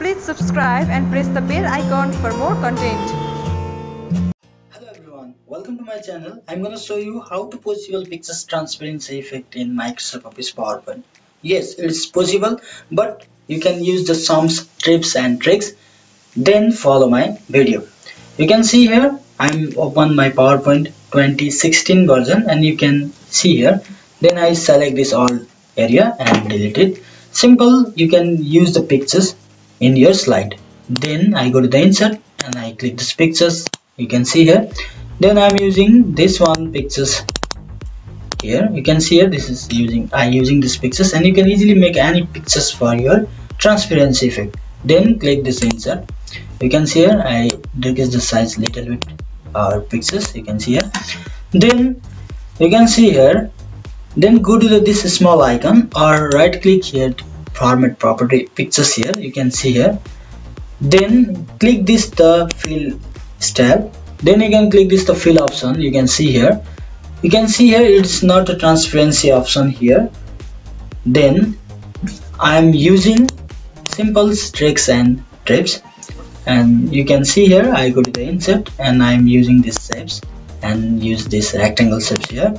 Please subscribe and press the bell icon for more content. Hello everyone, welcome to my channel. I'm going to show you how to possible pictures transparency effect in Microsoft Office PowerPoint. Yes, it's possible, but you can use the some tips and tricks. Then follow my video. You can see here I'm open my PowerPoint 2016 version, and you can see here. Then I select this all area and delete it. Simple, you can use the pictures in your slide. Then I go to the insert and I click this pictures. You can see here. Then I'm using this one pictures. Here you can see here this is I'm using these pictures, and you can easily make any pictures for your transparency effect. Then click this insert. You can see here I reduce the size little bit our pictures. You can see here. Then you can see here. Then go to this small icon or right click here to format property pictures. Here you can see here. Then click this the fill tab. Then you can click this the fill option. You can see here. You can see here it's not a transparency option here. Then I'm using simple tricks and tips, and you can see here I go to the insert and I'm using these shapes and use this rectangle shapes here.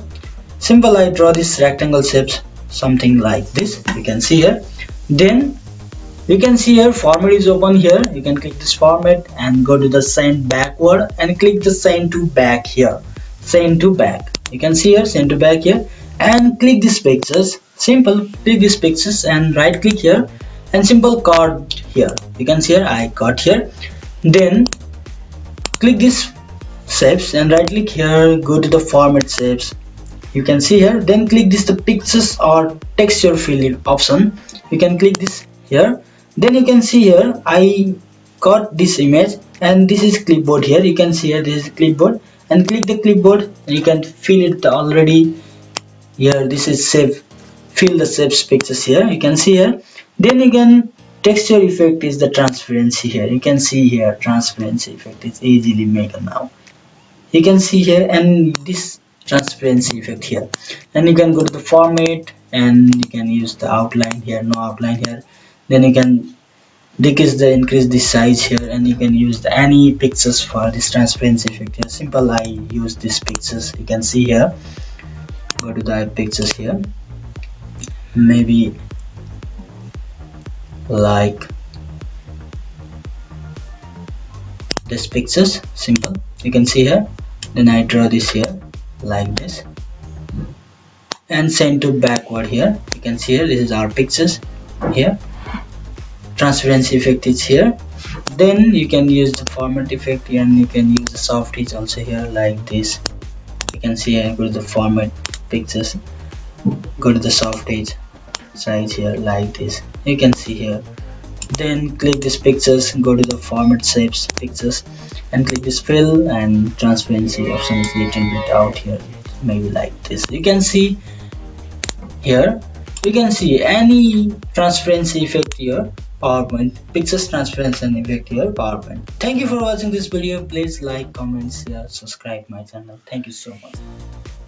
Simple, I draw this rectangle shapes something like this. You can see here. Then you can see here format is open here. You can click this format and go to the send backward and click the send to back here. Send to back. You can see here send to back here, and click these pictures. Simple, click these pictures and right click here and simple cut here. You can see here I cut here. Then click this shapes and right click here, go to the format shapes. You can see here. Then click this the pictures or texture fill option. You can click this here. Then you can see here I cut this image, and this is clipboard here. You can see here this is clipboard, and click the clipboard and you can fill it already here. This is save, fill the shapes pictures here. You can see here. Then again texture effect is the transparency here. You can see here transparency effect is easily made now. You can see here, and this transparency effect here, and you can go to the format and you can use the outline here, no outline here. Then you can decrease the increase the size here, and you can use the any pictures for this transparency effect here. Simple, I use these pictures. You can see here, go to the pictures here, maybe like this pictures. Simple, you can see here. Then I draw this here like this and send to backward here. You can see here this is our pictures here. Transparency effect is here. Then you can use the format effect here, and you can use the soft edge also here like this. You can see here, go to the format pictures, go to the soft edge size here like this. You can see here. Then click this pictures, go to the format shapes pictures and click this fill, and transparency option is little bit out here, maybe like this. You can see here. You can see any transparency effect here PowerPoint, pictures transparency and effect here PowerPoint. Thank you for watching this video. Please like, comment, share, subscribe my channel. Thank you so much.